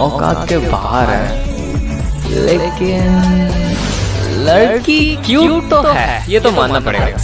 औकात के बाहर है, लेकिन लड़की क्यूट तो है, ये तो मानना पड़ेगा।